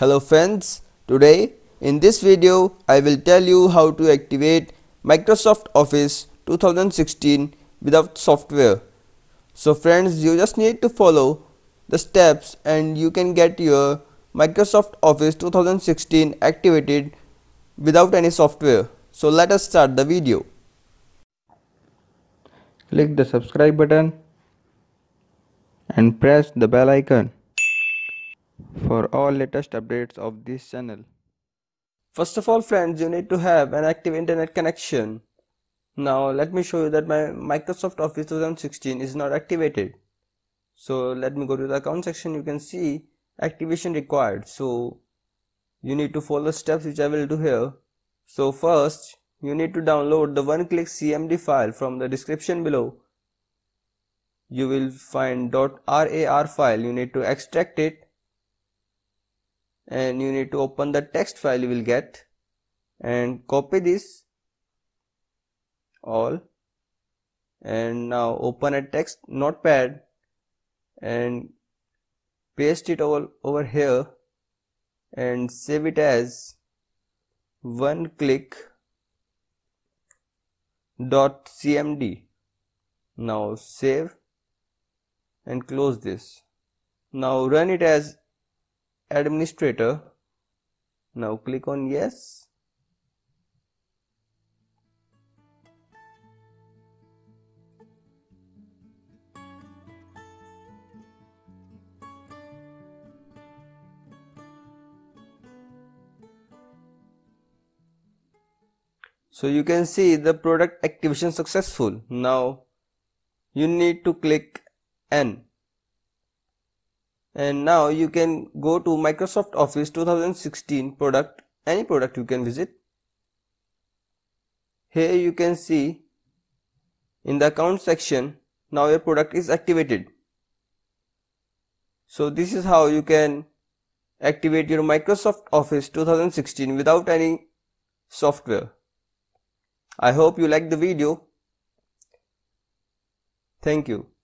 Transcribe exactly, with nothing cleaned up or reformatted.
Hello friends, today in this video I will tell you how to activate Microsoft Office twenty sixteen without software. So friends, you just need to follow the steps and you can get your Microsoft Office twenty sixteen activated without any software. So let us start the video. Click the subscribe button and press the bell icon for all latest updates of this channel. First of all friends, you need to have an active internet connection. Now let me show you that my Microsoft Office twenty sixteen is not activated. So let me go to the account section. You can see activation required. So you need to follow the steps which I will do here. So first you need to download the one-click C M D file from the description below. You will find .rar file. You need to extract it. And you need to open the text file you will get and copy this all, and now open a text notepad and paste it all over here and save it as one click dot C M D. Now save and close this. Now run it as administrator. Now click on yes, so you can see the product activation successful. Now you need to click N. And now you can go to Microsoft Office twenty sixteen product, any product you can visit. Here you can see in the account section, now your product is activated. So this is how you can activate your Microsoft Office twenty sixteen without any software. I hope you liked the video. Thank you.